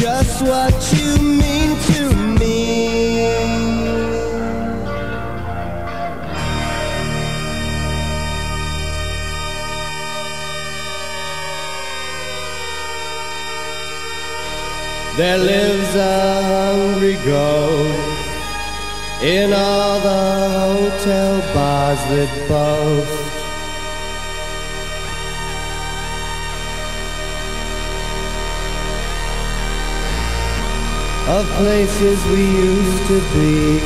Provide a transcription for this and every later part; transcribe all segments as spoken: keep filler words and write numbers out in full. just what you mean to me. There lives a hungry ghost in all the hotel bars that boast. Of places we used to be,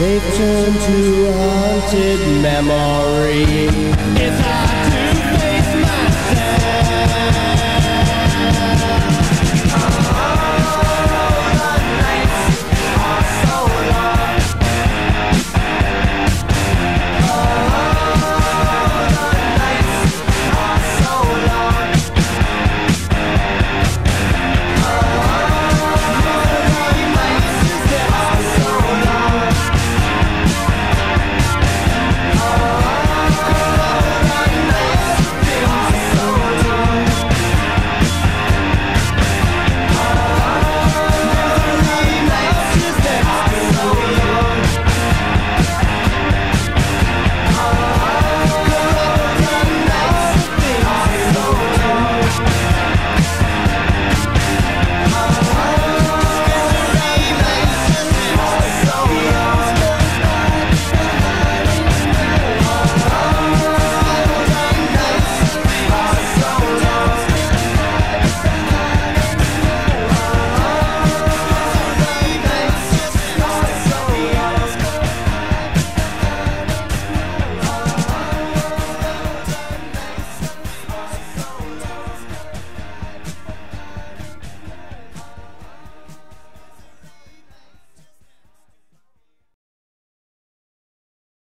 they've turned to haunted memory. It's